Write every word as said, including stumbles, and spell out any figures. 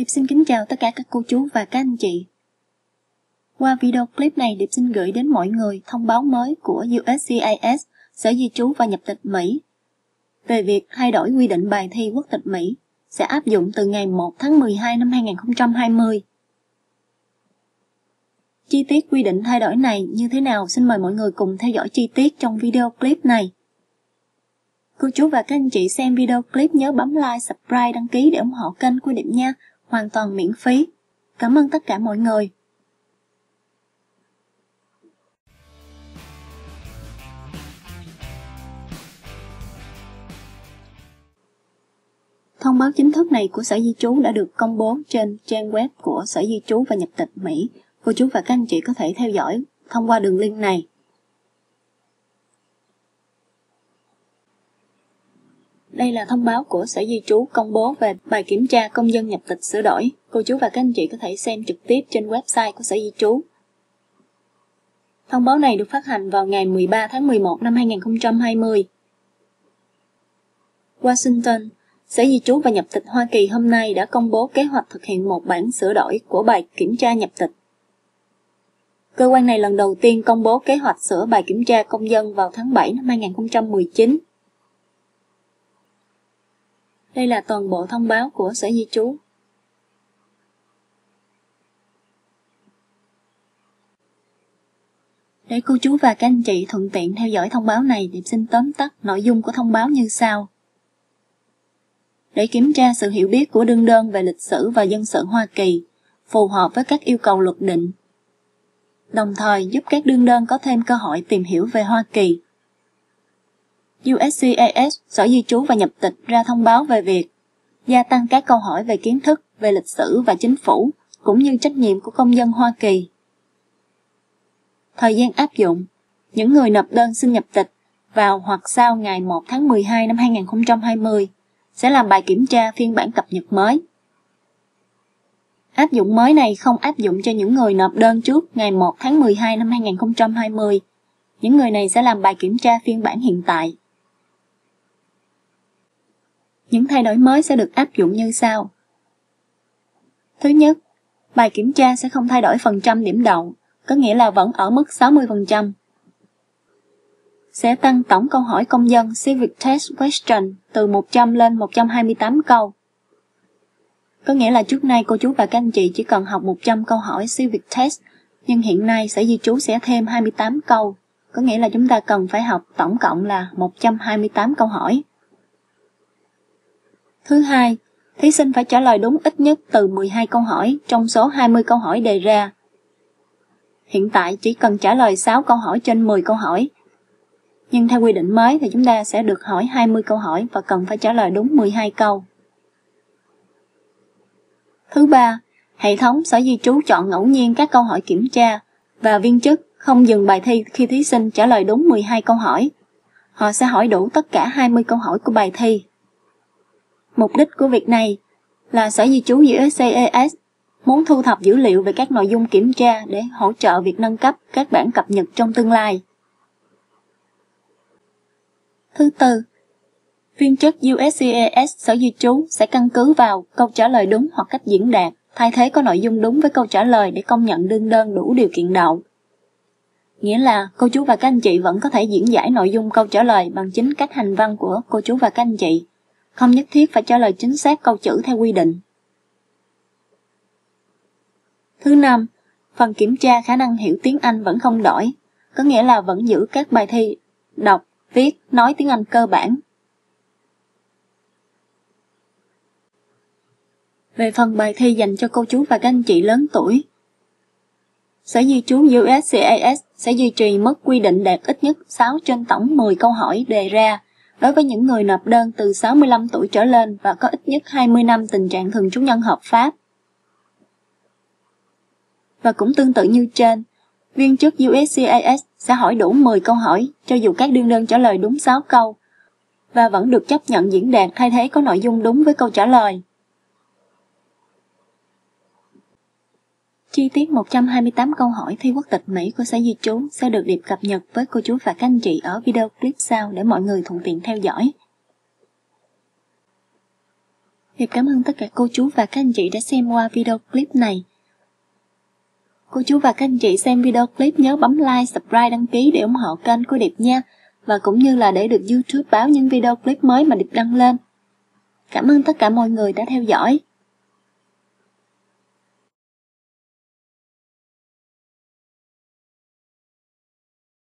Điệp xin kính chào tất cả các cô chú và các anh chị. Qua video clip này, Điệp xin gửi đến mọi người thông báo mới của U S C I S, Sở Di trú và Nhập tịch Mỹ, về việc thay đổi quy định bài thi quốc tịch Mỹ sẽ áp dụng từ ngày một tháng mười hai năm hai nghìn không trăm hai mươi. Chi tiết quy định thay đổi này như thế nào, xin mời mọi người cùng theo dõi chi tiết trong video clip này. Cô chú và các anh chị xem video clip nhớ bấm like, subscribe, đăng ký để ủng hộ kênh của Điệp nha, hoàn toàn miễn phí. Cảm ơn tất cả mọi người. Thông báo chính thức này của Sở Di trú đã được công bố trên trang web của Sở Di trú và Nhập tịch Mỹ. Cô chú và các anh chị có thể theo dõi thông qua đường link này. Đây là thông báo của Sở Di trú công bố về bài kiểm tra công dân nhập tịch sửa đổi. Cô chú và các anh chị có thể xem trực tiếp trên website của Sở Di trú. Thông báo này được phát hành vào ngày mười ba tháng mười một năm hai nghìn không trăm hai mươi. Washington, Sở Di trú và Nhập tịch Hoa Kỳ hôm nay đã công bố kế hoạch thực hiện một bản sửa đổi của bài kiểm tra nhập tịch. Cơ quan này lần đầu tiên công bố kế hoạch sửa bài kiểm tra công dân vào tháng bảy năm hai nghìn không trăm mười chín. Đây là toàn bộ thông báo của Sở Di trú. Để cô chú và các anh chị thuận tiện theo dõi thông báo này, Điệp xin tóm tắt nội dung của thông báo như sau. Để kiểm tra sự hiểu biết của đương đơn về lịch sử và dân sự Hoa Kỳ, phù hợp với các yêu cầu luật định, đồng thời giúp các đương đơn có thêm cơ hội tìm hiểu về Hoa Kỳ, U S C I S, Sở Di trú và Nhập tịch ra thông báo về việc gia tăng các câu hỏi về kiến thức về lịch sử và chính phủ, cũng như trách nhiệm của công dân Hoa Kỳ. Thời gian áp dụng, những người nộp đơn xin nhập tịch vào hoặc sau ngày một tháng mười hai năm hai nghìn không trăm hai mươi sẽ làm bài kiểm tra phiên bản cập nhật mới. Áp dụng mới này không áp dụng cho những người nộp đơn trước ngày một tháng mười hai năm hai nghìn không trăm hai mươi. Những người này sẽ làm bài kiểm tra phiên bản hiện tại. Những thay đổi mới sẽ được áp dụng như sau. Thứ nhất, bài kiểm tra sẽ không thay đổi phần trăm điểm đậu, có nghĩa là vẫn ở mức sáu mươi phần trăm. Sẽ tăng tổng câu hỏi công dân Civic Test Question từ một trăm lên một trăm hai mươi tám câu. Có nghĩa là trước nay cô chú và các anh chị chỉ cần học một trăm câu hỏi Civic Test, nhưng hiện nay Sở Di trú sẽ thêm hai mươi tám câu. Có nghĩa là chúng ta cần phải học tổng cộng là một trăm hai mươi tám câu hỏi. Thứ hai, thí sinh phải trả lời đúng ít nhất từ mười hai câu hỏi trong số hai mươi câu hỏi đề ra. Hiện tại chỉ cần trả lời sáu câu hỏi trên mười câu hỏi. Nhưng theo quy định mới thì chúng ta sẽ được hỏi hai mươi câu hỏi và cần phải trả lời đúng mười hai câu. Thứ ba, hệ thống Sở Di trú chọn ngẫu nhiên các câu hỏi kiểm tra và viên chức không dừng bài thi khi thí sinh trả lời đúng mười hai câu hỏi. Họ sẽ hỏi đủ tất cả hai mươi câu hỏi của bài thi. Mục đích của việc này là Sở Di trú U S C I S muốn thu thập dữ liệu về các nội dung kiểm tra để hỗ trợ việc nâng cấp các bản cập nhật trong tương lai. Thứ tư, viên chức U S C I S Sở Di trú sẽ căn cứ vào câu trả lời đúng hoặc cách diễn đạt, thay thế có nội dung đúng với câu trả lời để công nhận đương đơn đủ điều kiện đậu. Nghĩa là cô chú và các anh chị vẫn có thể diễn giải nội dung câu trả lời bằng chính cách hành văn của cô chú và các anh chị, không nhất thiết phải trả lời chính xác câu chữ theo quy định. Thứ năm, phần kiểm tra khả năng hiểu tiếng Anh vẫn không đổi, có nghĩa là vẫn giữ các bài thi đọc, viết, nói tiếng Anh cơ bản. Về phần bài thi dành cho cô chú và các anh chị lớn tuổi, Sở Di trú U S C I S sẽ duy trì mức quy định đạt ít nhất sáu trên tổng mười câu hỏi đề ra đối với những người nộp đơn từ sáu mươi lăm tuổi trở lên và có ít nhất hai mươi năm tình trạng thường trú nhân hợp pháp. Và cũng tương tự như trên, viên chức U S C I S sẽ hỏi đủ mười câu hỏi cho dù các đương đơn trả lời đúng sáu câu và vẫn được chấp nhận diễn đạt thay thế có nội dung đúng với câu trả lời. Chi tiết một trăm hai mươi tám câu hỏi thi quốc tịch Mỹ của Sở Di trú sẽ được Điệp cập nhật với cô chú và các anh chị ở video clip sau để mọi người thuận tiện theo dõi. Hiệp cảm ơn tất cả cô chú và các anh chị đã xem qua video clip này. Cô chú và các anh chị xem video clip nhớ bấm like, subscribe, đăng ký để ủng hộ kênh của Điệp nha. Và cũng như là để được YouTube báo những video clip mới mà Điệp đăng lên. Cảm ơn tất cả mọi người đã theo dõi.